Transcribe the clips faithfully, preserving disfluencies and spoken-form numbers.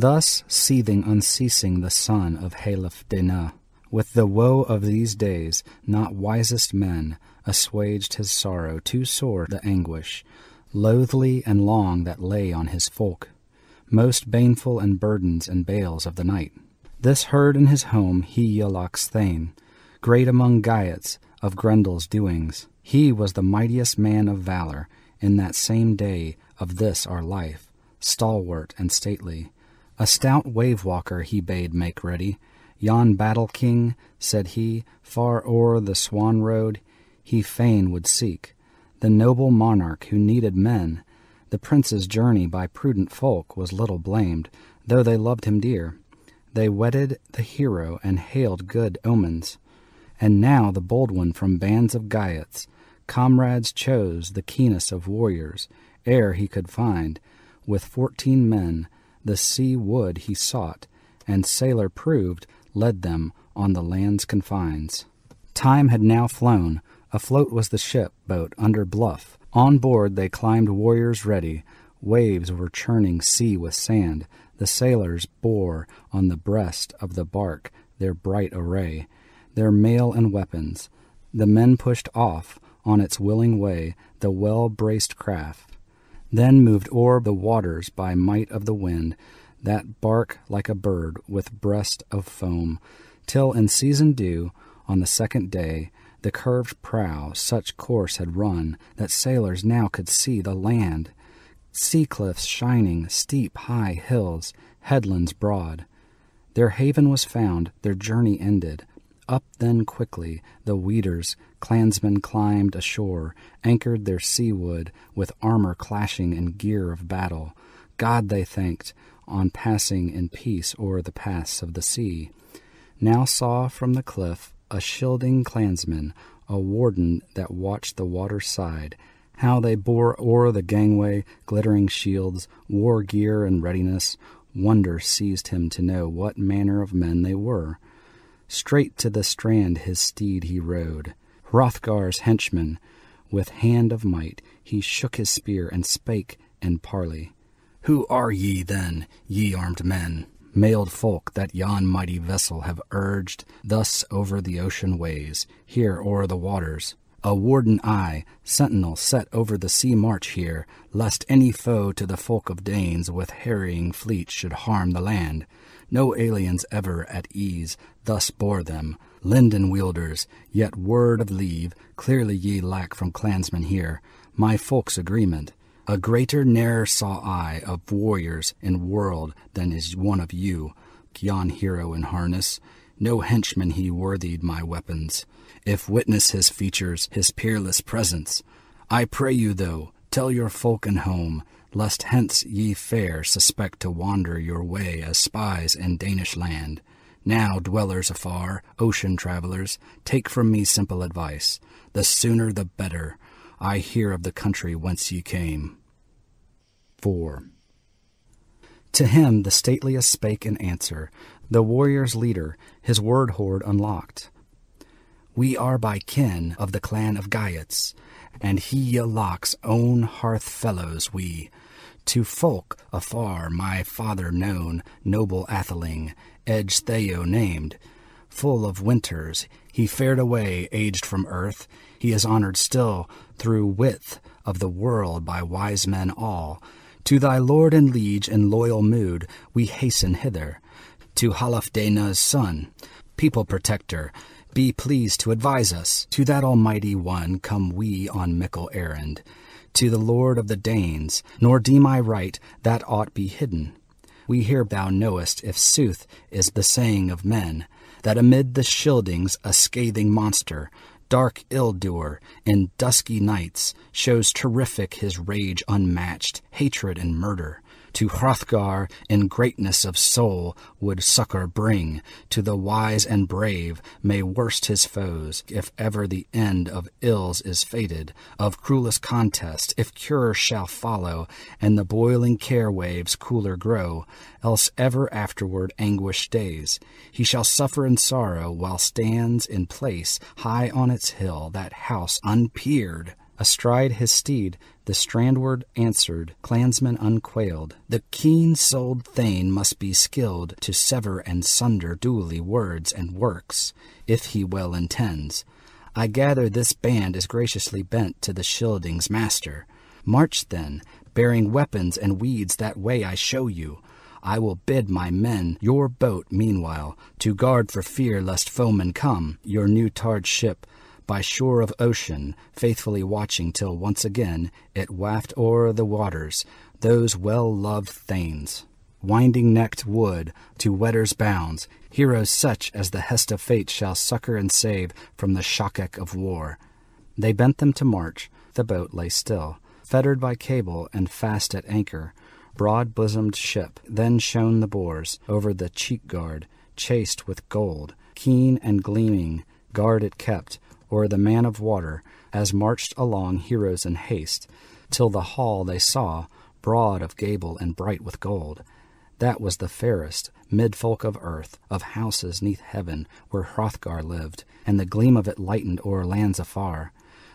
thus seething unceasing the son of Healfdene, with the woe of these days, not wisest men, assuaged his sorrow too sore the anguish, loathly and long that lay on his folk, most baneful and burdens and bales of the night. This heard in his home Hygelac's thane, great among Geats, of Grendel's doings. He was the mightiest man of valor in that same day of this our life, stalwart and stately. A stout wave-walker he bade make ready. Yon battle-king, said he, far o'er the swan-road, he fain would seek. The noble monarch who needed men, the prince's journey by prudent folk was little blamed, though they loved him dear. They wedded the hero and hailed good omens. And now the bold one from bands of Geats, comrades chose the keenest of warriors, ere he could find, with fourteen men, the sea wood he sought, and sailor proved led them on the land's confines. Time had now flown, afloat was the ship boat under bluff. On board they climbed warriors ready, waves were churning sea with sand, the sailors bore on the breast of the bark their bright array, their mail and weapons. The men pushed off on its willing way the well-braced craft, then moved o'er the waters by might of the wind, that bark like a bird with breast of foam, till in season due, on the second day, the curved prow such course had run that sailors now could see the land, sea-cliffs shining, steep high hills, headlands broad. Their haven was found, their journey ended. Up then quickly the Weders clansmen climbed ashore, anchored their seawood with armor clashing and gear of battle. God they thanked, on passing in peace o'er the pass of the sea. Now saw from the cliff a Shielding clansman, a warden that watched the water's side, how they bore o'er the gangway glittering shields, war gear in readiness. Wonder seized him to know what manner of men they were. Straight to the strand his steed he rode, Hrothgar's henchman. With hand of might he shook his spear and spake in parley. Who are ye then, ye armed men, mailed folk that yon mighty vessel have urged thus over the ocean ways, here o'er the waters? A warden I, sentinel set over the sea march here, lest any foe to the folk of Danes with harrying fleet should harm the land. No aliens ever at ease thus bore them, linden wielders, yet word of leave clearly ye lack from clansmen here, my folk's agreement. A greater ne'er saw I of warriors in world than is one of you, yon hero in harness. No henchman he worthied my weapons, if witness his features, his peerless presence. I pray you, though, tell your folk and home, lest hence ye fare suspect to wander your way as spies in Danish land. Now, dwellers afar, ocean travellers, take from me simple advice. The sooner the better I hear of the country whence ye came. four. To him the stateliest spake in answer, the warrior's leader, his word hoard unlocked. We are by kin of the clan of Geats, and Hygelac's own hearth fellows we. To folk afar my father known, noble atheling, Edgtheo named. Full of winters, he fared away, aged from earth. He is honored still through width of the world by wise men all. To thy lord and liege in loyal mood we hasten hither. To Halfdena's son, people protector, be pleased to advise us. To that almighty one come we on mickle errand, to the lord of the Danes, nor deem I right that aught be hidden. We hear thou knowest, if sooth is the saying of men, that amid the Shieldings a scathing monster, dark ill-doer, in dusky nights, shows terrific his rage unmatched, hatred and murder. To Hrothgar in greatness of soul would succor bring, to the wise and brave may worst his foes, if ever the end of ills is fated, of cruelest contest, if cure shall follow, and the boiling care waves cooler grow, else ever afterward anguish days. He shall suffer in sorrow, while stands in place high on its hill that house unpeered Astride his steed, the strandward answered, clansman unquailed, the keen-souled Thane must be skilled to sever and sunder duly words and works, if he well intends. I gather this band is graciously bent to the Shielding's master. March then, bearing weapons and weeds that way I show you. I will bid my men your boat meanwhile, to guard for fear lest foemen come, your new tarred ship, by shore of ocean, faithfully watching till once again it waft o'er the waters those well-loved Thanes, winding-necked wood to Weders' bounds, heroes such as the Hest of Fate shall succour and save from the shock-eck of war. They bent them to march. The boat lay still, fettered by cable and fast at anchor. Broad-bosomed ship, then shone the boars over the cheek-guard, chased with gold, keen and gleaming, guard it kept, or the man of water, as marched along heroes in haste, till the hall they saw, broad of gable and bright with gold. That was the fairest, mid-folk of earth, of houses neath heaven, where Hrothgar lived, and the gleam of it lightened o'er lands afar.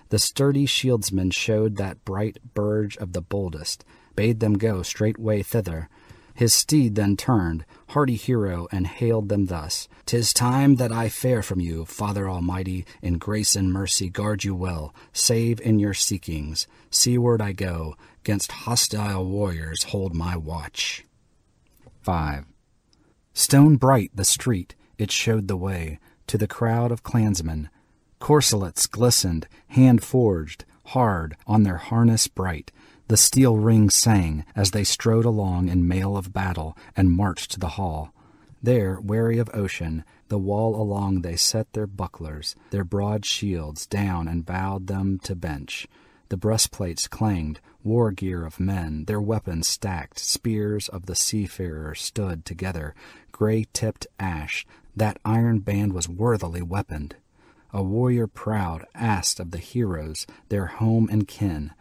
The sturdy shieldsmen showed that bright burge of the boldest, bade them go straightway thither. His steed then turned, hardy hero, and hailed them thus, "'Tis time that I fare from you, Father Almighty, in grace and mercy guard you well, save in your seekings. Seaward I go, 'gainst hostile warriors hold my watch." five. Stone bright the street, it showed the way, to the crowd of clansmen. Corselets glistened, hand-forged, hard, on their harness bright. The steel rings sang as they strode along in mail of battle and marched to the hall. There, wary of ocean, the wall along they set their bucklers, their broad shields down and bowed them to bench. The breastplates clanged, war gear of men, their weapons stacked, spears of the seafarers stood together, grey-tipped ash. That iron band was worthily weaponed. A warrior proud asked of the heroes, their home and kin,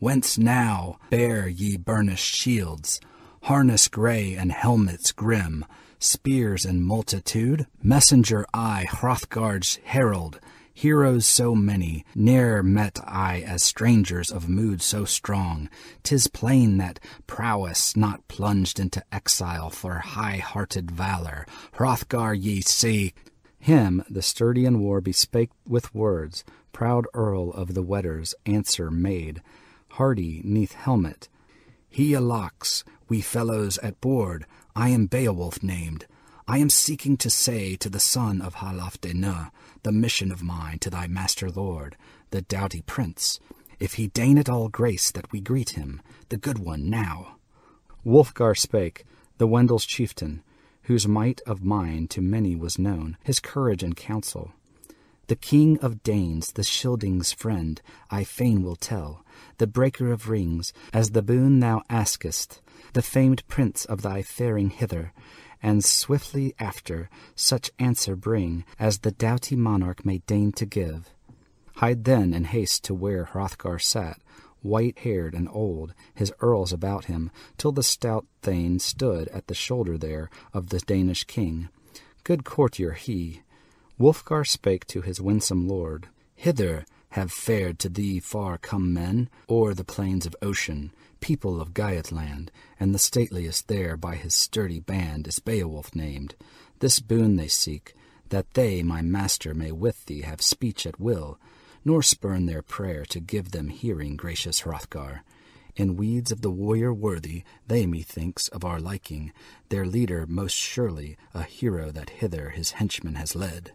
"Whence now bear ye burnished shields, harness grey and helmets grim, spears in multitude? Messenger I, Hrothgar's herald, heroes so many, ne'er met I as strangers of mood so strong. 'Tis plain that prowess not plunged into exile for high-hearted valour. Hrothgar ye see." Him the sturdy in war bespake with words, proud Earl of the Weders answer made, hardy neath helmet, "Hygelac's, we fellows at board, I am Beowulf named. I am seeking to say to the son of Healfdene the mission of mine to thy master lord, the doughty prince, if he deign it all grace that we greet him, the good one now." Wulfgar spake, the Wendel's chieftain, whose might of mind to many was known, his courage in counsel. "The king of Danes, the Shielding's friend, I fain will tell, the breaker of rings, as the boon thou askest, the famed prince of thy faring hither, and swiftly after such answer bring as the doughty monarch may deign to give." Hied then in haste to where Hrothgar sat, white-haired and old, his earls about him, till the stout Thane stood at the shoulder there of the Danish king. Good courtier he, Wulfgar spake to his winsome lord, "Hither have fared to thee far come men, o'er the plains of ocean, people of Giatland, and the stateliest there by his sturdy band is Beowulf named. This boon they seek, that they, my master, may with thee have speech at will, nor spurn their prayer to give them hearing, gracious Hrothgar. In weeds of the warrior worthy, they, methinks, of our liking, their leader most surely a hero that hither his henchman has led."